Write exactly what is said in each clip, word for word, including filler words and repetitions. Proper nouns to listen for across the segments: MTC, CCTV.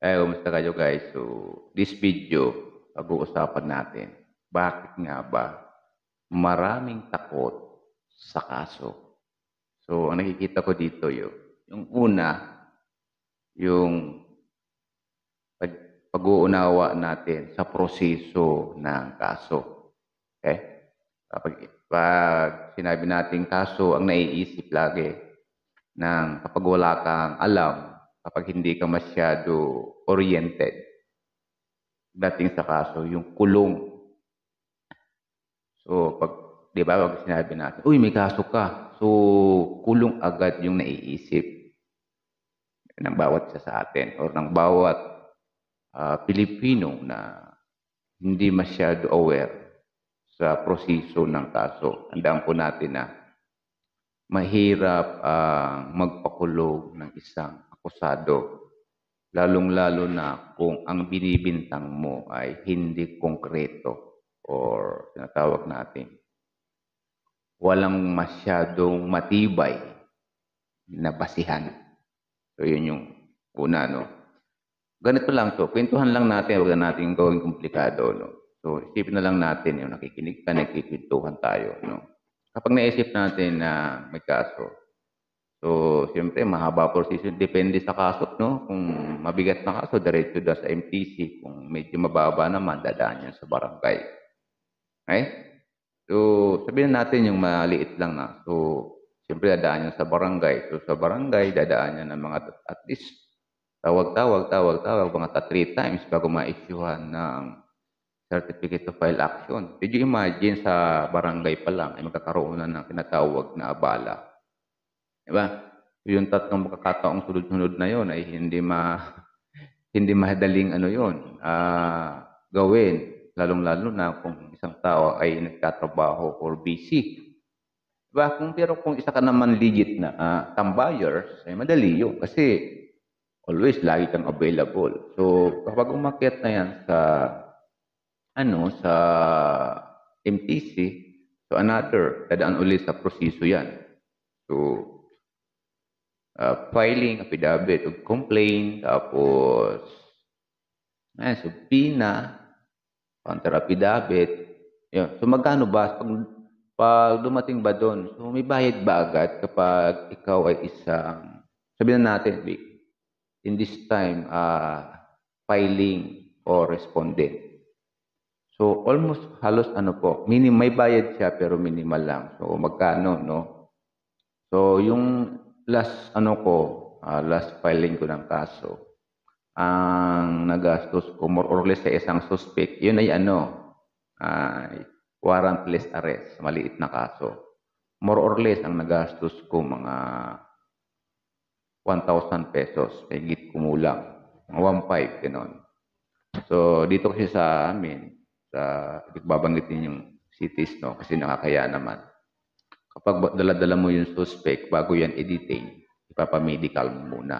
Eh, kumusta kayo guys? So, this video, pag-uusapan natin, bakit nga ba maraming takot sa kaso? So, ang nakikita ko dito yun. Yung una, yung pag-uunawa natin sa proseso ng kaso. Okay? Kapag, pag sinabi natin kaso, ang naiisip lagi ng kapag wala kang alam, kapag hindi ka masyado oriented dating sa kaso, yung kulong. So, pag, di ba, pag sinabi natin, uy, may kaso ka. So, kulong agad yung naiisip ng bawat isa sa atin or ng bawat uh, Pilipino na hindi masyado aware sa proseso ng kaso. Tandaan po natin na mahirap uh, magpakulong ng isang akusado, lalong-lalo na kung ang binibintang mo ay hindi konkreto or tinatawag natin walang masyadong matibay na basihan. So yun yung una, no? Ganito lang to, kwentuhan lang natin, wag na natin gawing komplikado, no? So isipin na lang natin yung nakikinig ka, nakikwentuhan tayo, no? Kapag naisip natin na may kaso, so, siyempre, mahaba proseso. Depende sa kaso, no? Kung mabigat na kaso, diretso na sa M T C. Kung medyo mababa naman, dadaan yan sa barangay. Okay? So, sabihin natin yung maliit lang na. So, siyempre, dadaan yan sa barangay. So, sa barangay, dadaan yan ng mga at least tawag-tawag-tawag-tawag mga three times bago ma-issuehan ng Certificate to File Action. Did you imagine sa barangay pa lang ay magkakaroon na ng tinatawag na abala? Diba? Yung tatlong makakataong sunod-sunod na yon ay hindi ma hindi madaling ano yon uh, gawin, lalong-lalo na kung isang tao ay nagtatrabaho or busy. Diba? Kung pero kung isa ka naman legit na uh, tambayers, ay madali yun kasi always lagi kang available. So kapag umakyat na yan sa ano sa M T C, so another dadaan ulit sa proseso yan. So Uh, filing, affidavit, o complaint, tapos eh, subpoena, counter-affidavit. So, magkano ba? Pag, pag dumating ba doon? So, may bayad ba agad kapag ikaw ay isang, sabihin na natin, in this time, uh, filing or respondent. So, almost halos ano po, minim, may bayad siya pero minimal lang. So, magkano, no? So, yung last ano ko, uh, last filing ko ng kaso, ang nagastos ko more or less sa isang suspect, yun ay ano, uh, warrantless arrest, maliit na kaso. More or less ang nagastos ko mga one thousand pesos, higit kumulang, one point five, gano'n. So, dito kasi sa amin, sa, babanggitin yung cities, no, kasi nakakaya naman. Kapag dala-dala mo yung suspect, bago yan i-detain, ipapamedical mo muna.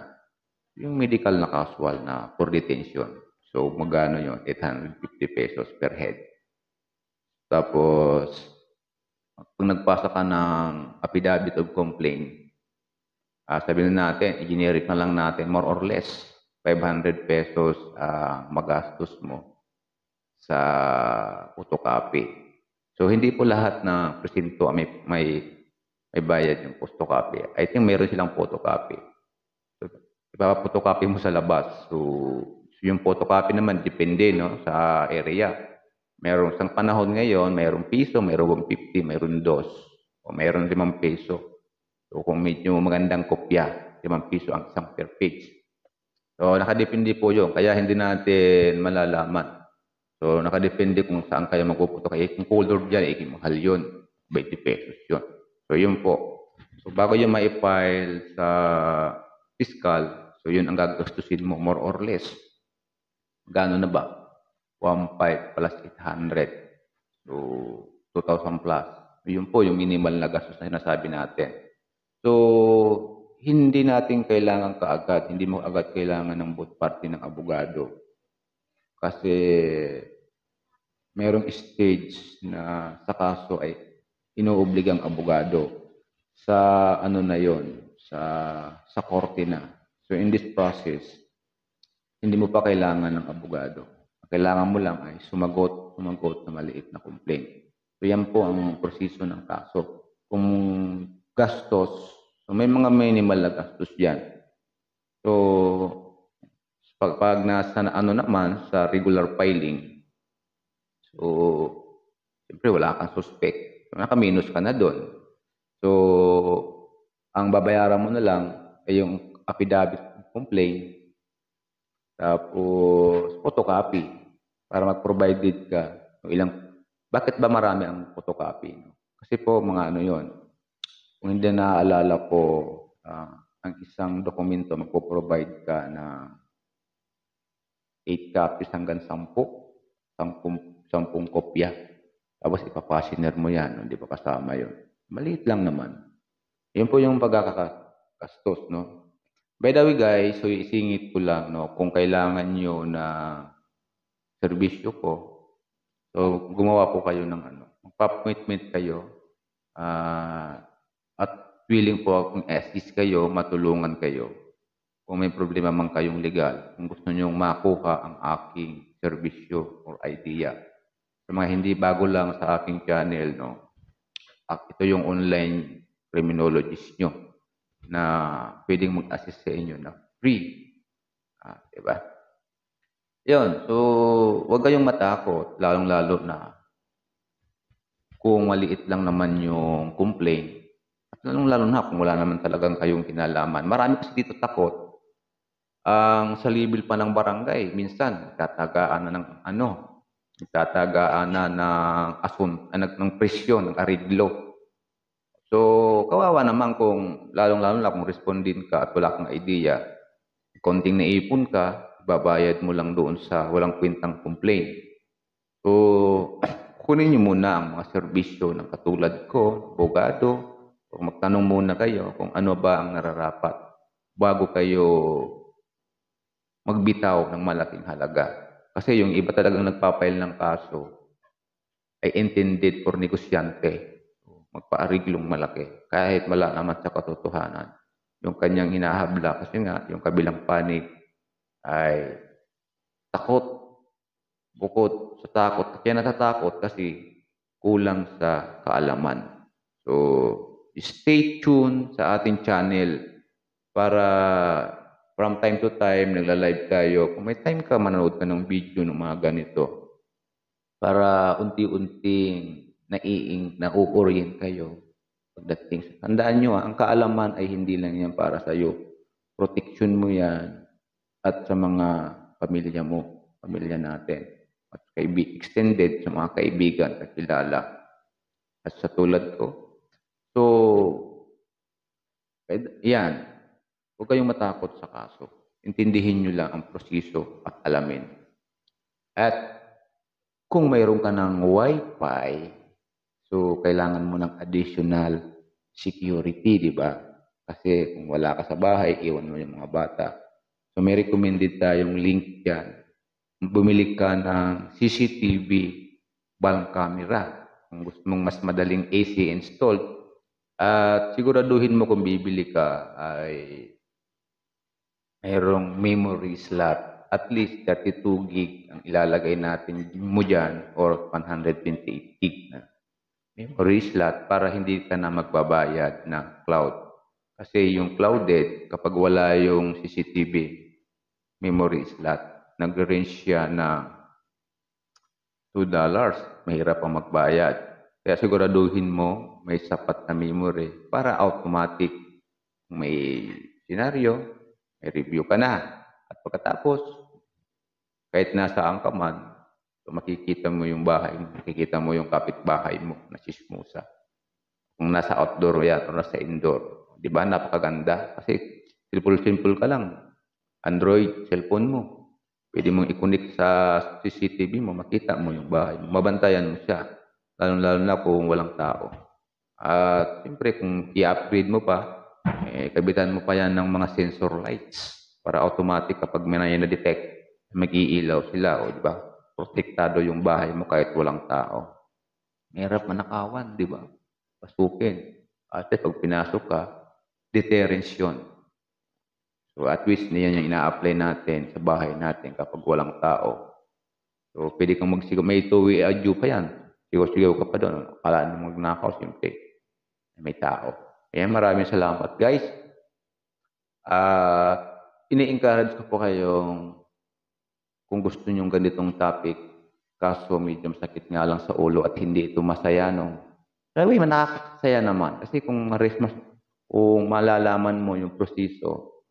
Yung medical na casual na for detention. So, magano yun? eight hundred fifty pesos per head. Tapos, kung nagpasa ka ng affidavit of complaint, uh, sabihin natin, i-generic na lang natin, more or less, five hundred pesos uh, magastos mo sa photocopy. So, hindi po lahat na presinto may, may, may bayad yung photocopy. I think meron silang photocopy. So, ipapotocopy mo sa labas. So, so, yung photocopy naman, depende, no, sa area. Meron sa panahon ngayon, mayroong piso, mayroong one fifty, mayroong dos, o mayroong limang peso. So, kung medyo magandang kopya, limang piso ang isang per page. So, nakadepende po yun. Kaya hindi natin malalaman. So, nakadepende kung saan kayo magpuputo. Kaya kung color dyan, eh, mahal yun. twenty pesos yun. So, yun po. So, bago yung maipile sa fiscal, so, yun ang gagastusin mo, more or less. Gano'n na ba? one point five plus eight hundred. So, two thousand plus. Yun po, yung minimal na gastos na sinasabi natin. So, hindi natin kailangan kaagad. Hindi mo agad kailangan ng both party ng abogado. Kasi mayroong stage na sa kaso ay inuoblig ang abogado sa ano na yon, sa sa korte na. So in this process, hindi mo pa kailangan ng abogado. Kailangan mo lang ay sumagot, sumagot na maliit na complaint. So yan po ang proseso ng kaso. Kung gastos, so may mga minimal na gastos yan. So pag, pag nasa ano naman sa regular filing, so siyempre wala kang suspect. So, nakaminus ka na doon. So ang babayaran mo na lang ay yung affidavit complaint. Tapos photocopy para mag-provided ka ng ilang. Bakit ba marami ang photocopy? Kasi po mga ano yon. Kung hindi naaalala ko, uh, ang isang dokumento magpo-provide ka na eight copies hanggang ten, ten, ten kopya. Tapos ipapasiner mo yan, no? Hindi pa kasama yon. Maliit lang naman. Yun po yung pagkakastos, no? By the way guys, so isingit ko lang, no, kung kailangan nyo na servisyo ko, so gumawa po kayo ng ano, magpa-appointment kayo, uh, at willing po akong assist kayo, matulungan kayo. Kung may problema man kayong legal, kung gusto nyo makuha ang aking servisyo or idea. Sa mga hindi bago lang sa aking channel, no, at ito yung online criminologist nyo na pwedeng mag-assist sa inyo na free. Ah, diba? Yun. So, huwag kayong matakot, lalong-lalo na kung maliit lang naman yung complaint. At lalong-lalo na kung wala naman talagang kayong kinalaman. Marami kasi dito takot. Ang sa level pa ng barangay, minsan, tatagaan na ng ano, tatagaan na ng asun, ng, ng presyon, ng aridlo. So, kawawa naman kung lalong-lalo na kung respondin ka at wala kang idea, konting naipon ka, babayad mo lang doon sa walang kwentang complaint. So, kunin nyo muna ang mga serbisyo ng katulad ko, abogado, o magtanong muna kayo kung ano ba ang nararapat bago kayo magbitaw ng malaking halaga. Kasi yung iba talagang nagpapail ng kaso ay intended for negosyante. Magpaariglong malaki kahit malalaman sa katotohanan yung kanyang hinahabla kasi nga yung kabilang panig ay takot bukod sa takot kaya natatakot kasi kulang sa kaalaman. So stay tuned sa ating channel para from time to time nagla-live tayo. Kung may time ka, manood ka ng video ng mga ganito para unti-unting naiing, na-orient kayo pagdating. Tandaan nyo, ang kaalaman ay hindi lang yan para sa iyo. Protection mo yan at sa mga pamilya mo, pamilya natin. At extended sa mga kaibigan, kakilala. At sa tulad ko. So, yan. Huwag kayong matakot sa kaso. Intindihin nyo lang ang proseso at alamin. At kung mayroon ka ng Wi-Fi, so, kailangan mo ng additional security, di ba? Kasi kung wala ka sa bahay, iwan mo yung mga bata. So, may recommended tayong link yan. Bumili ka ng C C T V bank camera. Kung gusto mong mas madaling A C installed. At siguraduhin mo kung bibili ka ay mayroong memory slot. At least thirty-two gig ang ilalagay natin mo dyan or one hundred twenty-eight gig na memory slot para hindi ka na magbabayad ng cloud. Kasi yung clouded, kapag wala yung C C T V memory slot, nag-range siya na two dollars. Mahirap ang magbayad. Kaya siguraduhin mo may sapat na memory para automatic may scenario, may review ka na. At pagkatapos, kahit nasaan ka man, so, makikita mo yung bahay mo, makikita mo yung kapitbahay mo na sismusa. Kung nasa outdoor yan o nasa indoor. Di ba? Napakaganda. Kasi simple-simple ka lang. Android, cellphone mo. Pwede mong i-connect sa C C T V mo, makita mo yung bahay mo. Mabantayan mo siya. Lalo-lalo na kung walang tao. At siyempre, kung i-upgrade mo pa, eh, kabitan mo pa yan ng mga sensor lights para automatic kapag may na-detect, mag-iilaw sila. O, di ba? Protektado yung bahay mo kahit walang tao. Mahirap manakawan, di ba? Pasukin. At pag pinasok ka, deterrence yun. So at least niyan yung ina-apply natin sa bahay natin kapag walang tao. So pwede kang magsigaw. May two-way adyo pa yan. Sigaw-sigaw ka pa doon. Kalaan mo magnakaw, simple. May tao. Ayan, maraming salamat guys. Uh, ini-encourage ko po kayong kung gusto nyong ganitong topic, kaso medyo sakit nga lang sa ulo at hindi ito masaya, no? Pero anyway, nakakasaya naman. Kasi kung ma-risk mas o malalaman mo yung proseso,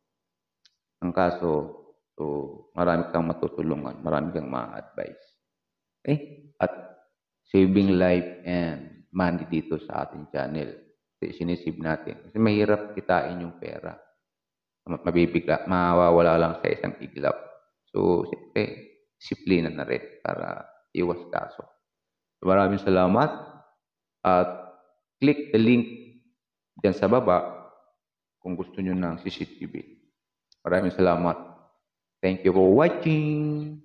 ang kaso, so marami kang matutulungan, marami kang ma-advise. Okay? At saving life and money dito sa ating channel. Kasi sinisave natin. Kasi mahirap kitain yung pera. Mabibigla, mawawala lang sa isang iglap. So, eh, disiplina na rin para iwas kaso. So, maraming salamat. At click the link dyan sa baba kung gusto nyo ng C C T V. Maraming salamat. Thank you for watching.